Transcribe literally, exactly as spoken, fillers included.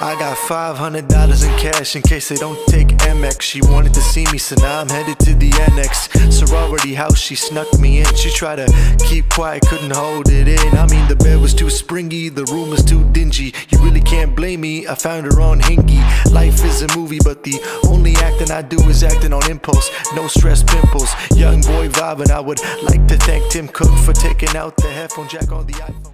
I got five hundred dollars in cash in case they don't take M X. She wanted to see me, so now I'm headed to the annex. Sorority house, she snuck me in. She tried to keep quiet, couldn't hold it in. I mean, the bed was too springy, the room was too dingy. You really can't blame me, I found her on Hingy. Life is a movie, but the only acting I do is acting on impulse. No stress pimples, young boy vibing. I would like to thank Tim Cook for taking out the headphone jack on the iPhone.